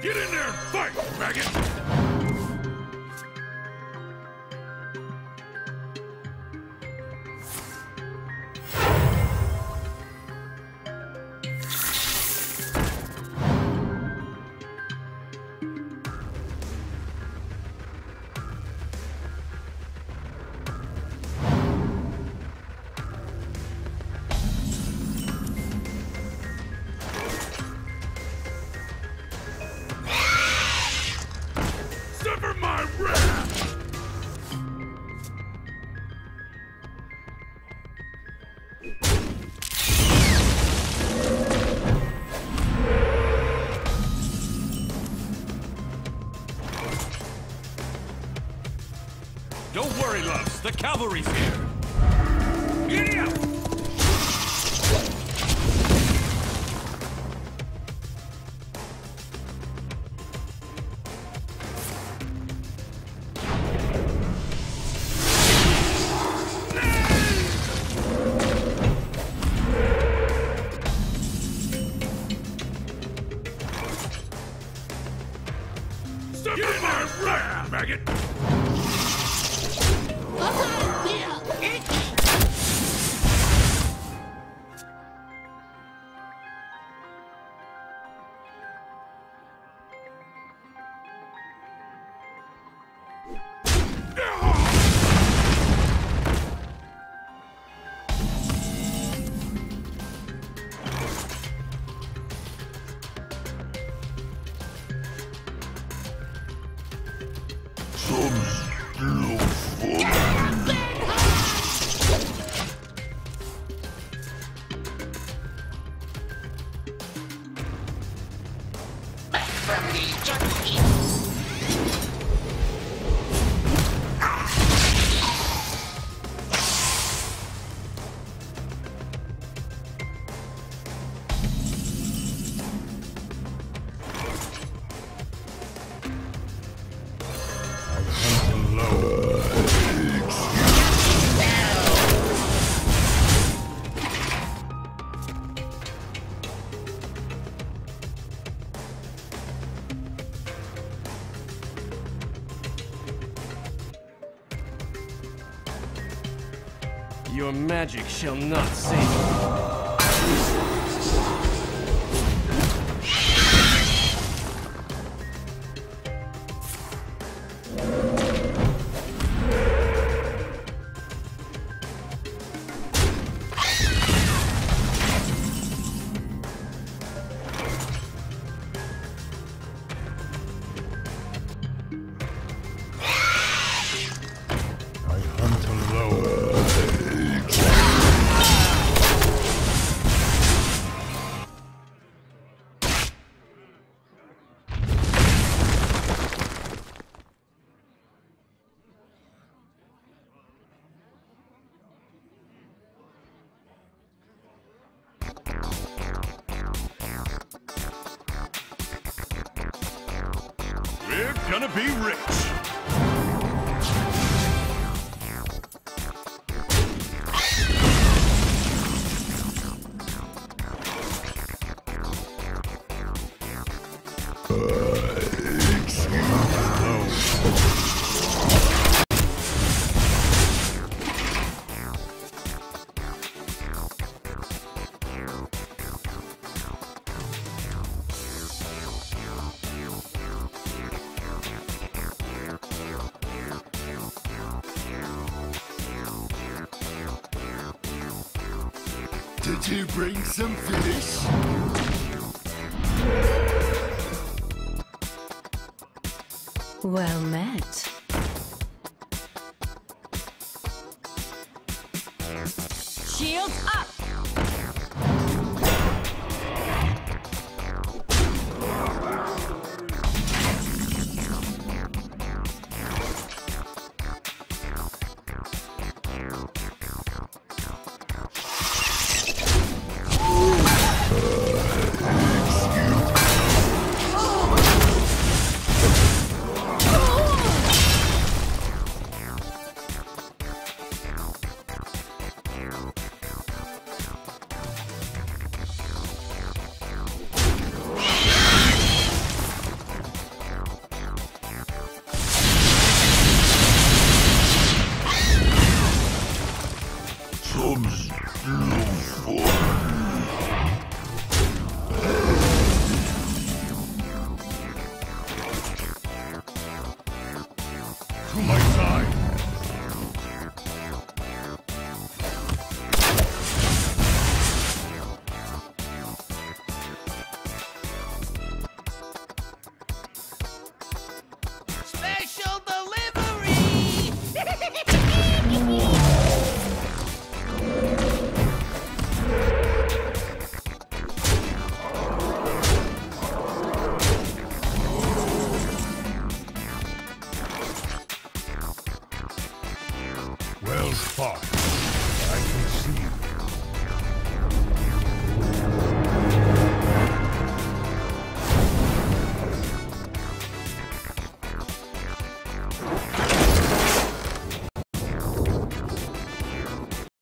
Get in there and fight, maggot! Don't worry, loves. The cavalry's here. Giddy up! Get in there, right, maggot! Your magic shall not save you. I hunt alone. We're gonna be rich! Did you bring some fish? Well met. Shields up! goes far. I can see you.